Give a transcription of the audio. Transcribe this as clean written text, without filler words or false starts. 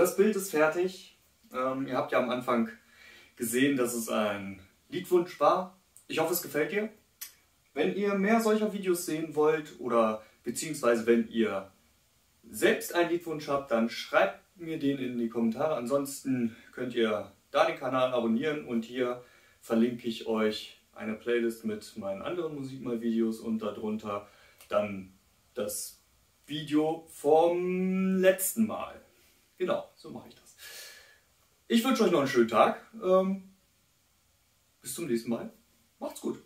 Das Bild ist fertig. Ihr habt ja am Anfang gesehen, dass es ein Liedwunsch war. Ich hoffe, es gefällt dir. Wenn ihr mehr solcher Videos sehen wollt oder beziehungsweise wenn ihr selbst einen Liedwunsch habt, dann schreibt mir den in die Kommentare. Ansonsten könnt ihr da den Kanal abonnieren und hier verlinke ich euch eine Playlist mit meinen anderen Musikmal-Videos und darunter dann das Video vom letzten Mal. Genau, so mache ich das. Ich wünsche euch noch einen schönen Tag. Bis zum nächsten Mal. Macht's gut.